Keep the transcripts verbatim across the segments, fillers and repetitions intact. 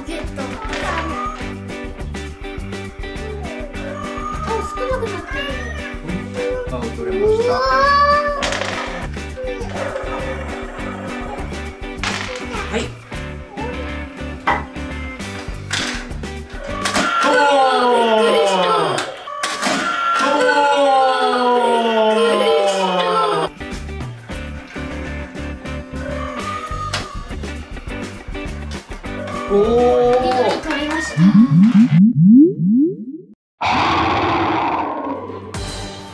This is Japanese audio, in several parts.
ポケットあ、少なくなってる。あ、取れました。はい、おお、緑取りました。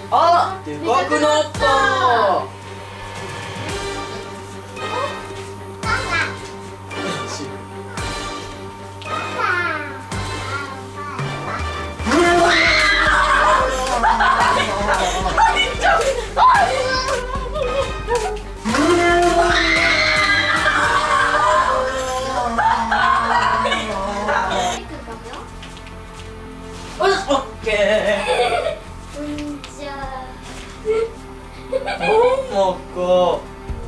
あ、でかくなった。もこ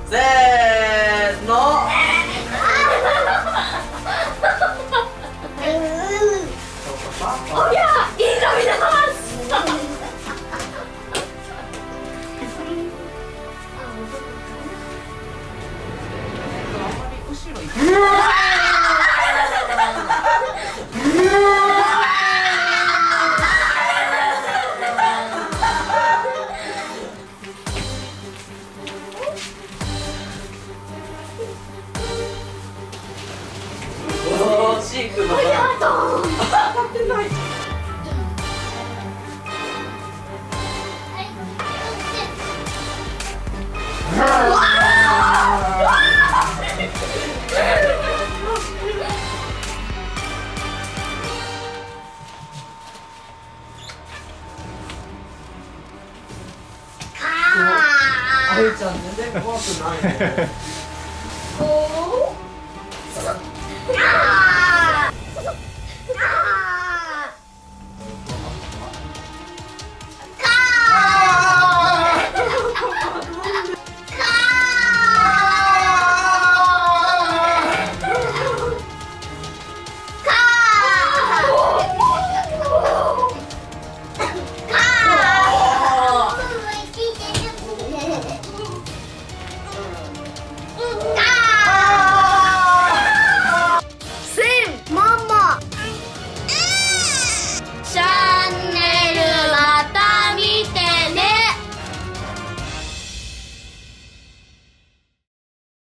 せーのおやいいの見てます。うわあゆちゃん全然怖くないね。